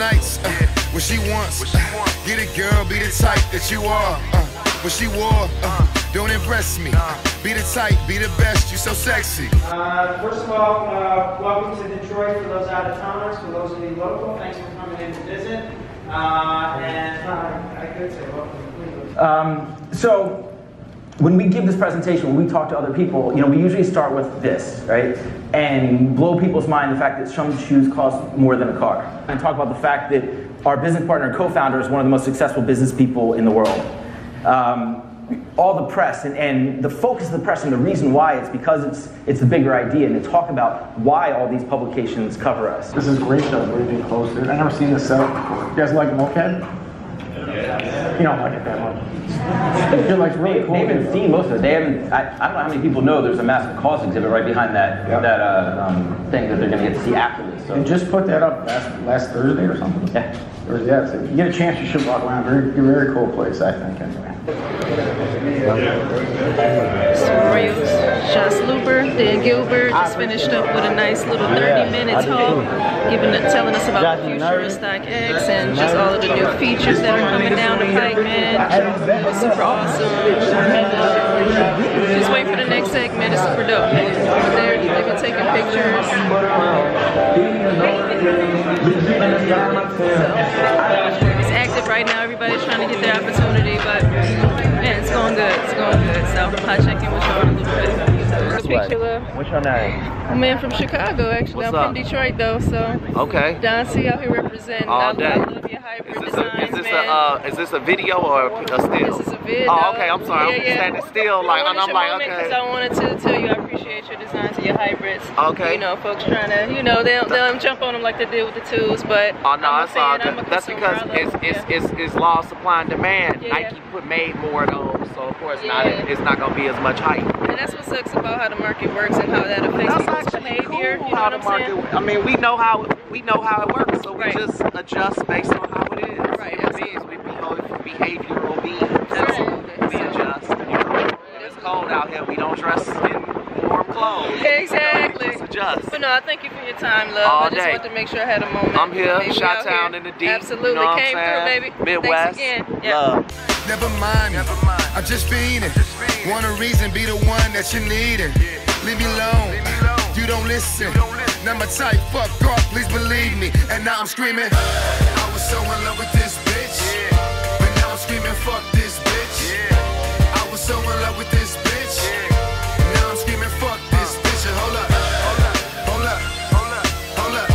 nights, what she wants, get a girl, be the type that you are, what she wore, don't impress me, be the type, be the best, you so sexy. First of all, welcome to Detroit for those out of towners, for those of you local, thanks for coming in to visit, and I could say welcome. So, when we give this presentation, when we talk to other people, you know, we usually start with this, right? And blow people's mind the fact that some shoes cost more than a car. And talk about the fact that our business partner and co-founder is one of the most successful business people in the world. All the press and the focus of the press and the reason why it's because it's the bigger idea and to talk about why all these publications cover us. This is great though, we're getting close to it. I've never seen this set. You guys like MoCad? Yeah. You don't like it that much. They're like really cool. They haven't seen most of it. They haven't. I don't know how many people know there's a massive cost exhibit right behind that thing that they're going to get to see afterwards. So. And just put that up last Thursday or something. Yeah. Yeah. So you get a chance, you should walk around. Very cool place, I think. Anyway. Josh Luber, Dan Gilbert just finished up with a nice little 30-minute talk, telling us about the future of StockX and just all of the new features that are coming down the pike, man. It was super awesome. Just wait for the next segment. It's super dope. They've been taking pictures. It's active right now. Everybody's trying to get their opportunity, but man, it's going good. It's going good. So I'll check in with y'all in a little bit. What's your name? I'm in from Chicago, actually. What's I'm from Detroit, though, so. Okay. Don C out here representing. All day. I love your hybrid designs, is this a video or a still? This is a video. Oh, okay. I'm sorry. Yeah, I'm standing still, like, and I'm like, okay. Because I wanted to tell you I appreciate your designs and your hybrids. Okay. You know, folks trying to, you know, they'll jump on them like they did with the twos, but. Oh no, it's all good. That's because it's law of supply and demand. Yeah, Nike made more of those, so of course it's not gonna be as much hype. And that's what sucks about how the market works and how that affects people's behavior. Cool, you know what I'm saying? I mean, we know how it works, so we just adjust based on how it is. Right. Behavioral beings. We adjust. It's cold out here. We don't dress in warm clothes. Exactly. We just adjust. But no, I thank you for your time, love. All I just wanted to make sure I had a moment. I'm here, Chi-Town in the deep. Absolutely, you know came through, baby. Midwest. Thanks again. Love. Never mind. Never mind. I'm just fiending. Want a reason, be the one that you needed. Leave me alone, you don't listen. Now my type, fuck off, please believe me. And now I'm screaming, I was so in love with this bitch. But now I'm screaming, fuck this bitch. I was so in love with this bitch. Now I'm screaming, fuck this bitch. Hold up, hold up, hold up, hold up, hold up,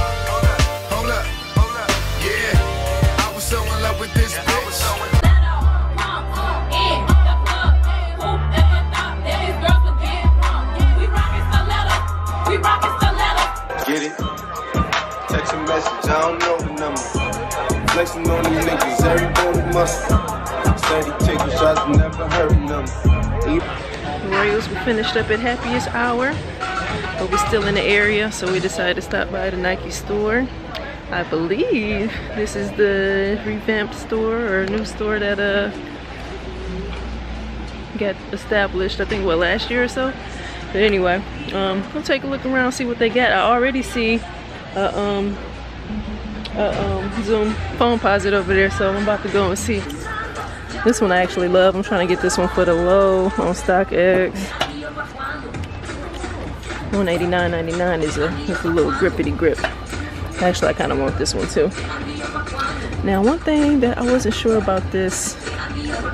hold up, hold up. Yeah, I was so in love with this bitch. I don't know the number. Flexing on these niggas, every bone muscle. Steady taking shots, never hurting them. Royals, we finished up at Happiest Hour, but we're still in the area, so we decided to stop by the Nike store. I believe this is the revamped store or new store that got established, I think, last year or so. But anyway, we'll take a look around, see what they got. I already see Zoom phone posit over there, so I'm about to go and see. This one I actually love. I'm trying to get this one for the low on StockX. $189.99 is a little grippity grip. Actually, I kind of want this one too. Now, one thing that I wasn't sure about this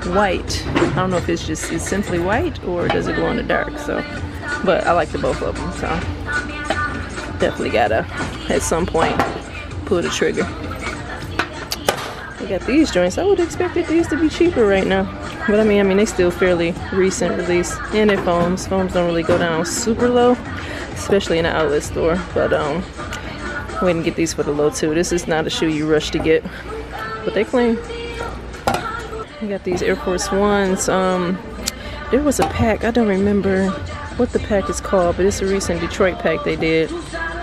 white. I don't know if it's simply white or does it go in the dark. So, but I like the both of them. So definitely gotta at some point pull the trigger. I got these joints. I would have expected these to be cheaper right now, but I mean they still fairly recent release, and it foams don't really go down super low, especially in an outlet store, but wait and get these for the low too. This is not a shoe you rush to get, but they clean. I got these Air Force Ones. There was a pack, I don't remember what the pack is called, but it's a recent Detroit pack they did.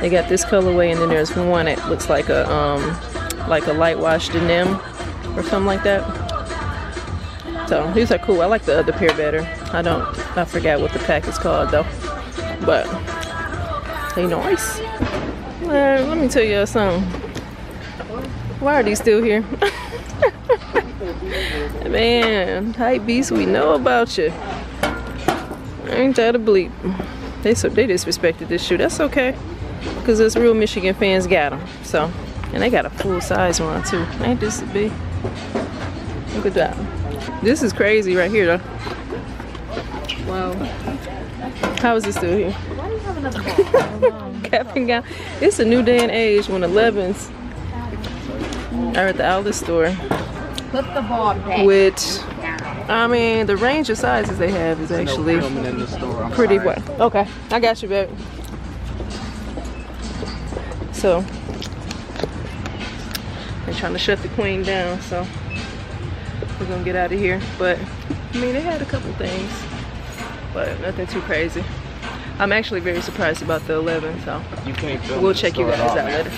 They got this colorway, and then there's one that looks like a light wash denim or something like that. So these are cool. I like the other pair better. I forgot what the pack is called though. But they nice. Let me tell you something. Why are they still here? Man, hype beast, we know about you. Ain't that a bleep? They disrespected this shoe. That's okay, because us real Michigan fans got them. So, and they got a full size one too. Ain't this a big? Look at that. This is crazy right here though. Wow. How is this still here? Why do you have another cap and gown? It's a new day and age when 11s are at the outlet store. Put the ball back. Which, I mean, the range of sizes they have is actually pretty wide. Okay, I got you, babe. So, they're trying to shut the queen down, so we're gonna get out of here. But, I mean, they had a couple things, but nothing too crazy. I'm actually very surprised about the 11, so we'll check you guys out later.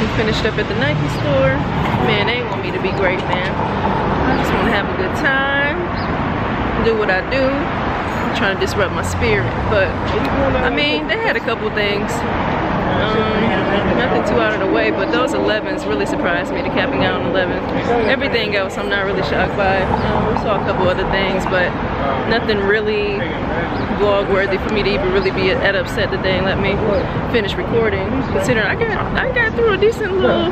We finished up at the Nike store. Man, they want me to be great, man. I just want to have a good time, do what I do. I'm trying to disrupt my spirit, but I mean, they had a couple things. Nothing too out of the way, but those 11s really surprised me, the capping out on 11s. Everything else, I'm not really shocked by. We saw a couple other things, but nothing really vlog worthy for me to even really be at upset that they ain't let me finish recording. Considering I got through a decent little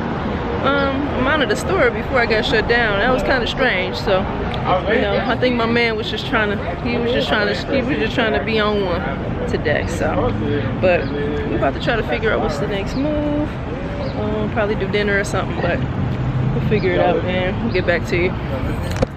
amount of the store before I got shut down. That was kind of strange. So, you know, I think my man was just trying to. He was just trying to be on one today. So, but we're about to try to figure out what's the next move. Probably do dinner or something, but we'll figure it out, man. We'll get back to you.